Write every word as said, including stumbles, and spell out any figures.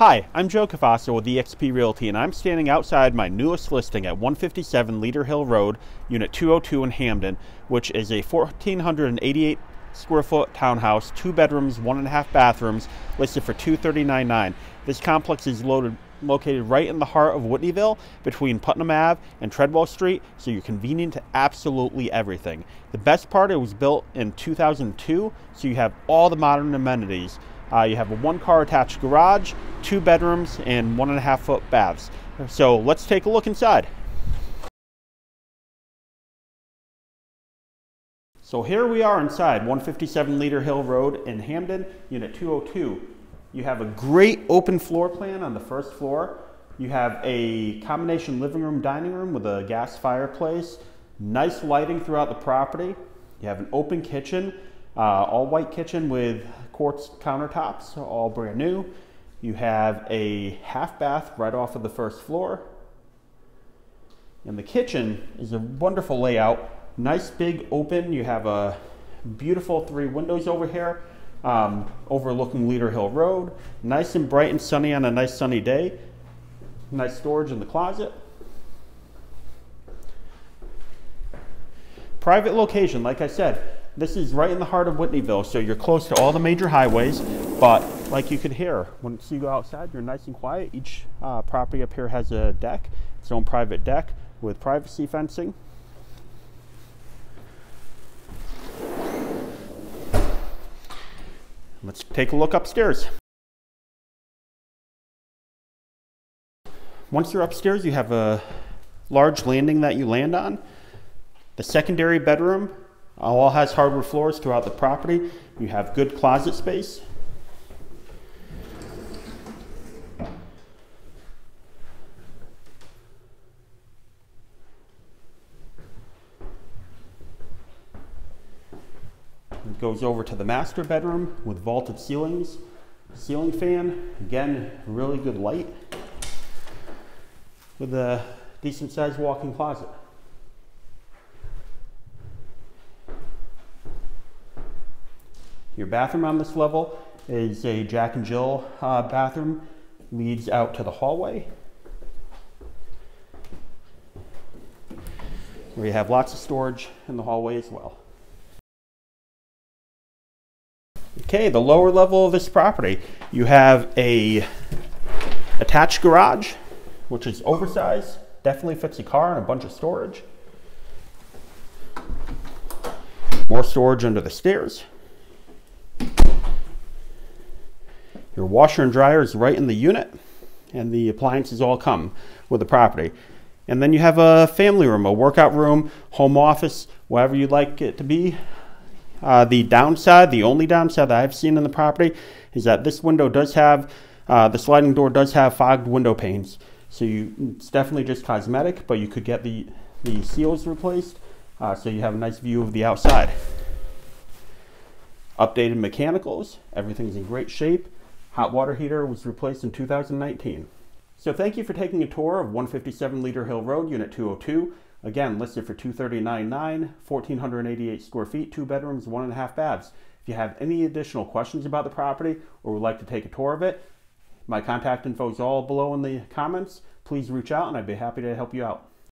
Hi, I'm Joe Cafasso with E X P Realty, and I'm standing outside my newest listing at one fifty-seven Leeder Hill Road, Unit two oh two in Hamden, which is a one thousand four hundred eighty-eight square foot townhouse, two bedrooms, one and a half bathrooms, listed for two hundred thirty-nine thousand nine hundred dollars. This complex is loaded, located right in the heart of Whitneyville, between Putnam Ave and Treadwell Street, so you're convenient to absolutely everything. The best part, it was built in two thousand two, so you have all the modern amenities. Uh, you have a one-car attached garage, two bedrooms, and one and a half foot baths. So let's take a look inside. So here we are inside one fifty-seven Leeder Hill Road in Hamden, Unit two oh two. You have a great open floor plan on the first floor. You have a combination living room, dining room with a gas fireplace, nice lighting throughout the property. You have an open kitchen, uh, all white kitchen with quartz countertops, all brand new. You have a half bath right off of the first floor. And the kitchen is a wonderful layout. Nice big open. You have a beautiful three windows over here, um, overlooking Leeder Hill Road. Nice and bright and sunny on a nice sunny day. Nice storage in the closet. Private location, like I said. This is right in the heart of Whitneyville, so you're close to all the major highways, but like you could hear, once you go outside, you're nice and quiet. Each uh, property up here has a deck, its own private deck with privacy fencing. Let's take a look upstairs. Once you're upstairs, you have a large landing that you land on. The secondary bedroom all has hardwood floors throughout the property. You have good closet space. It goes over to the master bedroom with vaulted ceilings, ceiling fan, again, really good light with a decent sized walk-in closet. Your bathroom on this level is a Jack and Jill uh, bathroom, leads out to the hallway, where you have lots of storage in the hallway as well. Okay, the lower level of this property, you have a attached garage, which is oversized, definitely fits a car and a bunch of storage. More storage under the stairs. Your washer and dryer is right in the unit, and the appliances all come with the property. And then you have a family room, a workout room, home office, whatever you'd like it to be. Uh, the downside, the only downside that I've seen in the property is that this window does have, uh, the sliding door does have fogged window panes. So you, it's definitely just cosmetic, but you could get the, the seals replaced, uh, so you have a nice view of the outside. Updated mechanicals, everything's in great shape. Hot water heater was replaced in two thousand nineteen. So thank you for taking a tour of one fifty-seven Leeder Hill Road, Unit two oh two. Again, listed for two hundred thirty-nine thousand nine hundred dollars, one thousand four hundred eighty-eight square feet, two bedrooms, one and a half baths. If you have any additional questions about the property or would like to take a tour of it, my contact info is all below in the comments. Please reach out and I'd be happy to help you out.